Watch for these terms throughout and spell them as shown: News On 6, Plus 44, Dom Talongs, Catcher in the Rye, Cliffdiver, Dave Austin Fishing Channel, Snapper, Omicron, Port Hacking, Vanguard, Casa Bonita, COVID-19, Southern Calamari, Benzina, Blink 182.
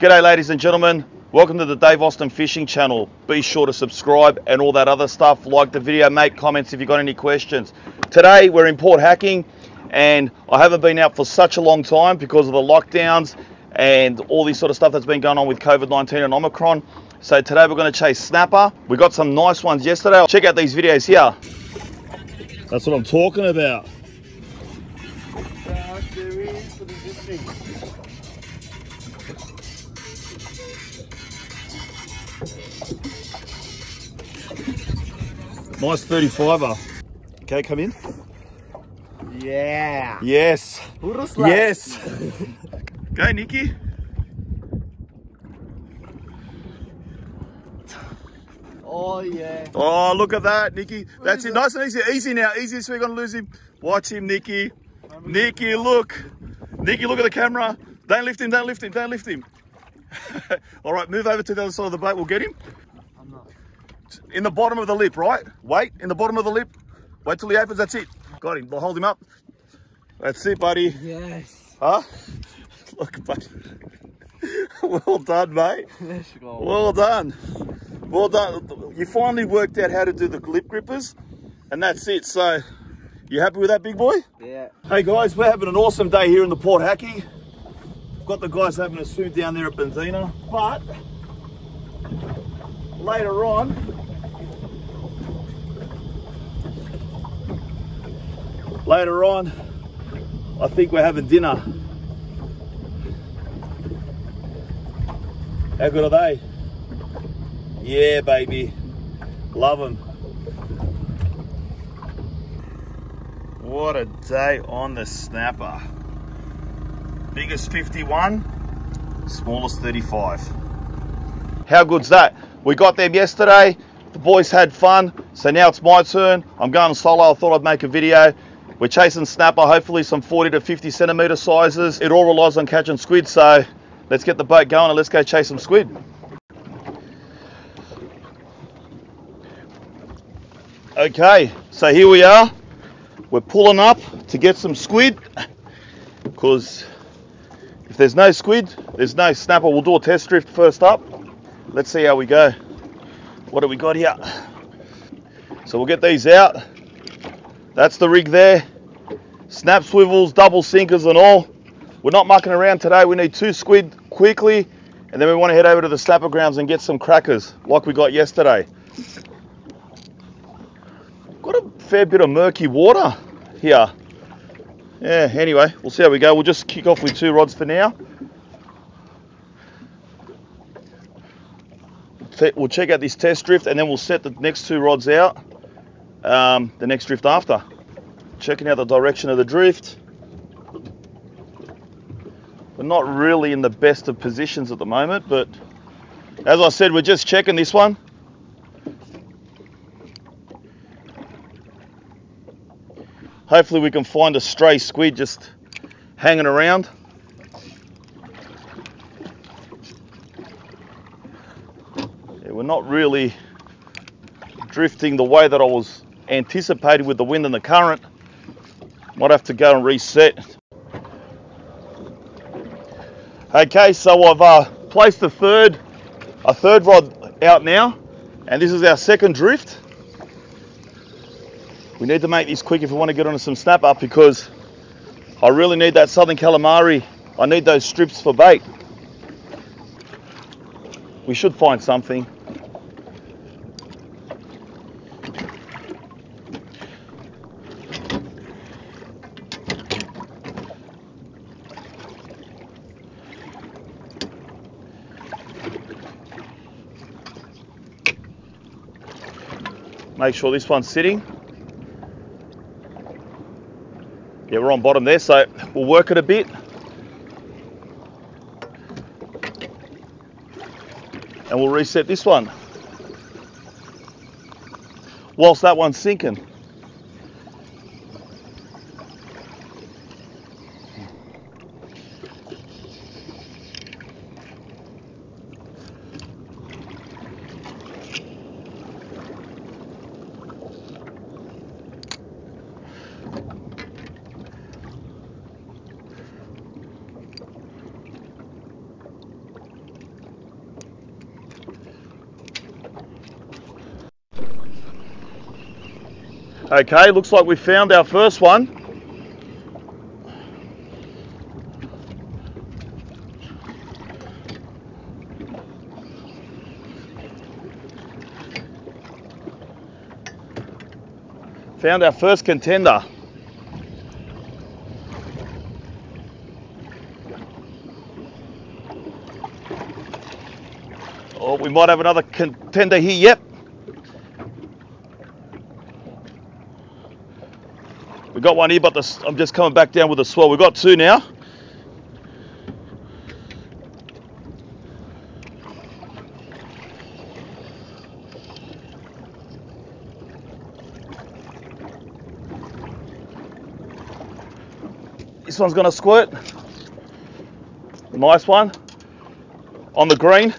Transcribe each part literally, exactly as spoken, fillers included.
G'day ladies and gentlemen, welcome to the Dave Austin Fishing Channel. Be sure to subscribe and all that other stuff. Like the video, make comments if you've got any questions. Today we're in Port Hacking and I haven't been out for such a long time because of the lockdowns and all this sort of stuff that's been going on with COVID nineteen and Omicron. So today we're going to chase snapper. We got some nice ones yesterday. Check out these videos here. That's what I'm talking about. Nice thirty-fiver. Okay, come in. Yeah. Yes. Yes. Go, Nikki. Oh, yeah. Oh, look at that, Nikki. That's it. Nice and easy. Easy now. Easy. So we're going to lose him. Watch him, Nikki. Nikki, look. Nikki, look at the camera. Don't lift him. Don't lift him. Don't lift him. All right, move over to the other side of the boat. We'll get him. I'm not. In the bottom of the lip, right? Wait, in the bottom of the lip. Wait till he opens, that's it. Got him, we'll hold him up. That's it, buddy. Yes. Huh? Look, buddy. Well done, mate. Let's go. Well done. Well done. You finally worked out how to do the lip grippers, and that's it. So, you happy with that, big boy? Yeah. Hey, guys, we're having an awesome day here in the Port Hacking. Got the guys having a swim down there at Benzina, but later on, later on, I think we're having dinner. How good are they? Yeah, baby. Love them. What a day on the snapper. Biggest fifty-one, smallest thirty-five. How good's that? We got them yesterday, the boys had fun, so now it's my turn. I'm going solo, I thought I'd make a video. We're chasing snapper, hopefully some forty to fifty centimetre sizes. It all relies on catching squid, so let's get the boat going and let's go chase some squid. Okay, so here we are. We're pulling up to get some squid, because if there's no squid, there's no snapper. We'll do a test drift first up. Let's see how we go. What do we got here? So we'll get these out. That's the rig there. Snap swivels, double sinkers and all. We're not mucking around today. We need two squid quickly. And then we want to head over to the snapper grounds and get some crackers like we got yesterday. Got a fair bit of murky water here. Yeah, anyway, we'll see how we go. We'll just kick off with two rods for now. We'll check out this test drift and then we'll set the next two rods out, um, the next drift after. Checking out the direction of the drift. We're not really in the best of positions at the moment, but as I said, we're just checking this one. Hopefully we can find a stray squid just hanging around. We're not really drifting the way that I was anticipating with the wind and the current. Might have to go and reset. Okay, so I've uh, placed a third, a third rod out now, and this is our second drift. We need to make this quick if we want to get onto some snapper, because I really need that Southern Calamari. I need those strips for bait. We should find something. Make sure this one's sitting. Yeah, we're on bottom there, so we'll work it a bit. And we'll reset this one whilst that one's sinking. Okay, looks like we found our first one. Found our first contender. Oh, we might have another contender here, yep. We got one here, but this, I'm just coming back down with a swell. We've got two now. This one's gonna squirt. Nice one. On the green.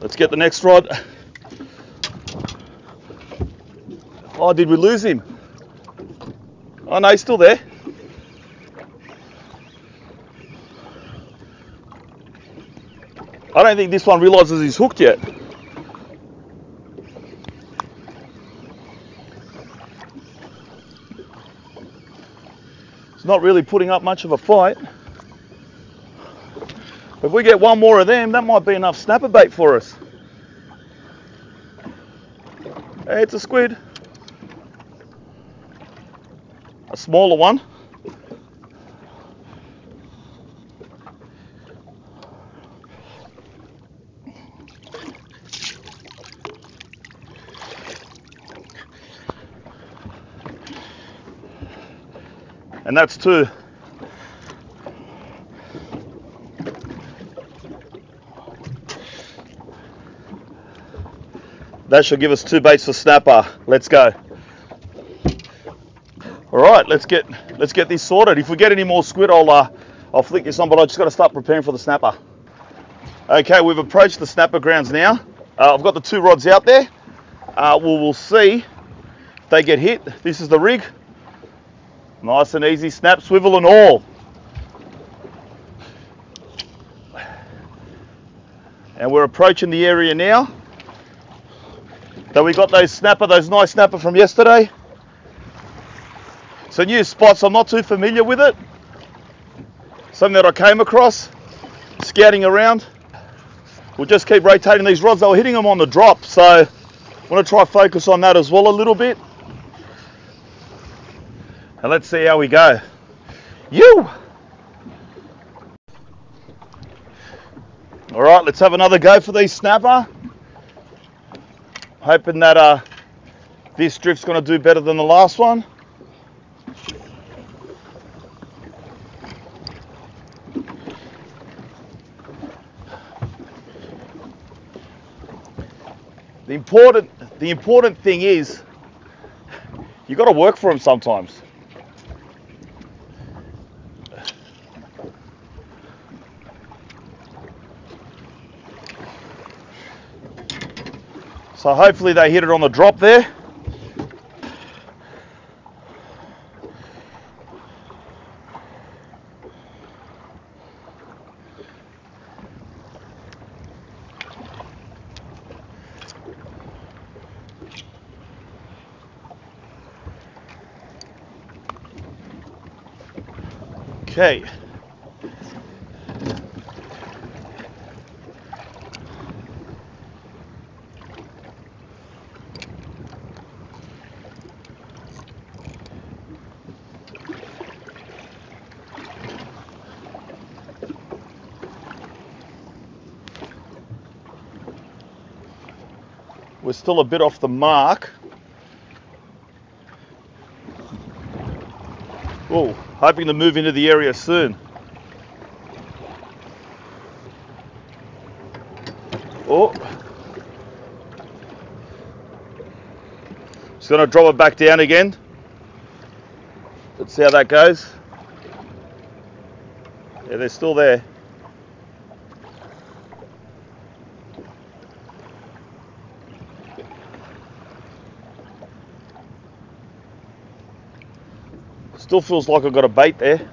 Let's get the next rod. Oh, did we lose him? Oh no, he's still there. I don't think this one realizes he's hooked yet. It's not really putting up much of a fight. If we get one more of them, that might be enough snapper bait for us. Hey, it's a squid. A smaller one. And that's two. That should give us two baits for snapper. Let's go. All right, let's get let's get this sorted. If we get any more squid, I'll uh, I'll flick this on. But I just got to start preparing for the snapper. Okay, we've approached the snapper grounds now. Uh, I've got the two rods out there. Uh, we'll, we'll see if they get hit. This is the rig. Nice and easy, snap, swivel, and all. And we're approaching the area now. So we got those snapper, those nice snapper from yesterday. It's a new spot, so I'm not too familiar with it. Something that I came across, scouting around. We'll just keep rotating these rods. They were hitting them on the drop, so I want to try focus on that as well a little bit. And let's see how we go. You! All right, let's have another go for these snapper. Hoping that uh, this drift's going to do better than the last one. The important, the important thing is you got to work for them sometimes. So hopefully they hit it on the drop there. Okay. We're still a bit off the mark. Oh, hoping to move into the area soon. Oh. Just gonna drop it back down again. Let's see how that goes. Yeah, they're still there. Still feels like I've got a bait there.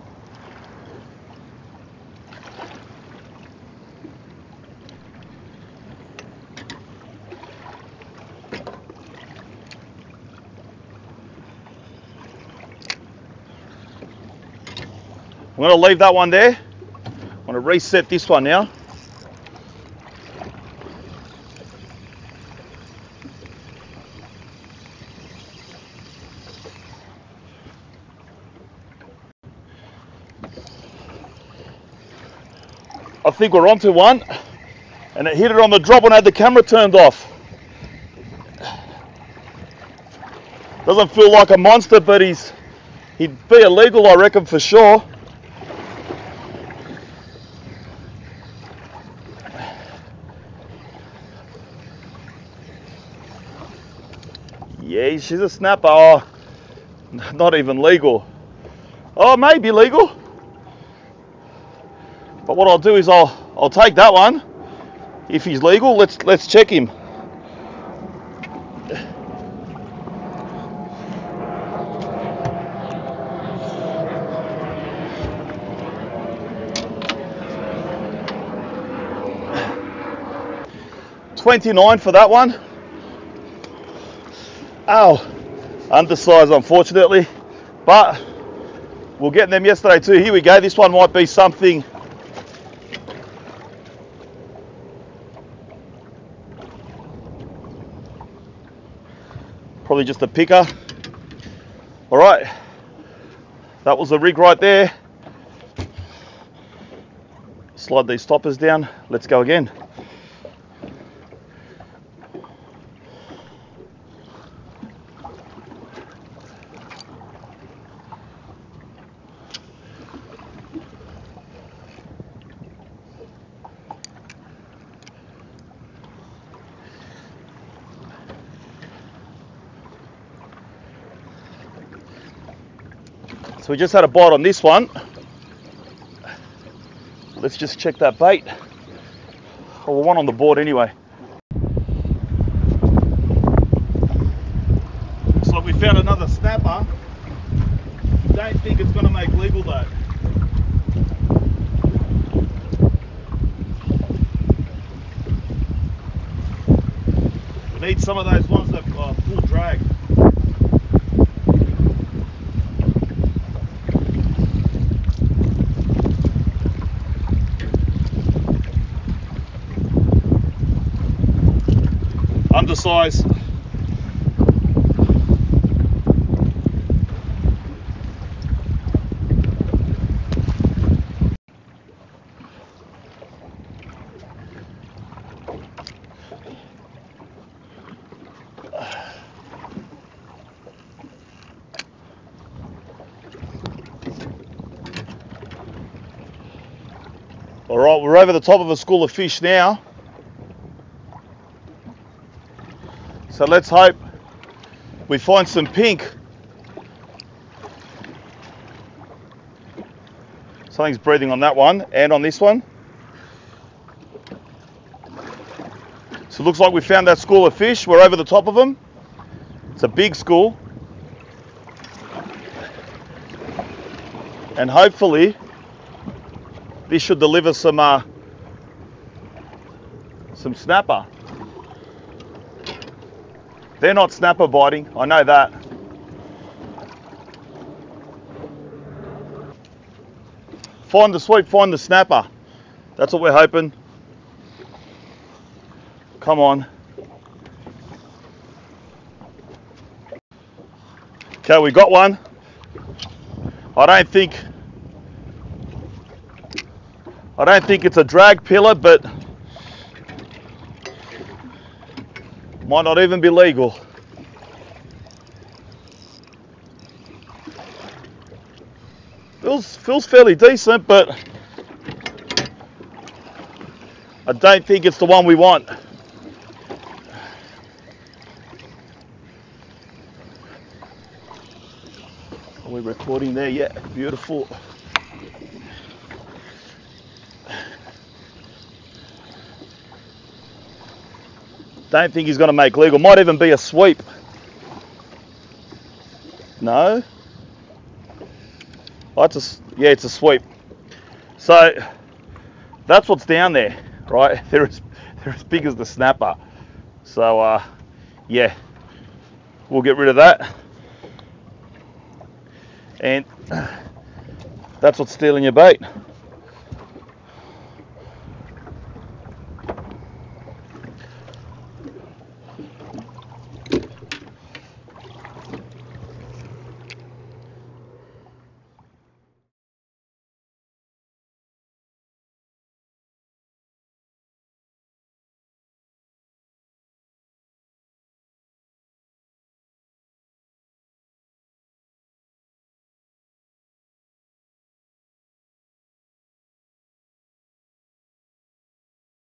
I'm going to leave that one there. I'm going to reset this one now. I think we're onto one, and it hit it on the drop when I had the camera turned off. Doesn't feel like a monster, but he's he'd be illegal, I reckon, for sure. Yeah, she's a snapper. Oh, not even legal. Oh, maybe legal. But what I'll do is I'll I'll take that one. If he's legal, let's let's check him. twenty-nine for that one. Ow, undersized unfortunately, but we'll get them yesterday too. Here we go. This one might be something. Probably just a picker. All right, that was the rig right there. Slide these stoppers down. Let's go again. So we just had a bite on this one. Let's just check that bait. Oh, one on the board anyway. So we found another snapper. Don't think it's going to make legal though. We need some of those ones that are full drag. Size. All right, we're over the top of a school of fish now. So let's hope we find some pink. Something's breathing on that one and on this one. So it looks like we found that school of fish. We're over the top of them. It's a big school. And hopefully this should deliver some, uh, some snapper. They're not snapper biting, I know that. Find the sweep, find the snapper. That's what we're hoping. Come on. Okay, we got one. I don't think, I don't think it's a drag pillar, but might not even be legal. Feels, feels fairly decent, but I don't think it's the one we want. Are we recording there yet? Yeah, beautiful. Don't think he's going to make legal. Might even be a sweep. No. Oh, it's a, yeah, it's a sweep. So that's what's down there, right? They're as, they're as big as the snapper. So uh, yeah, we'll get rid of that. And that's what's stealing your bait.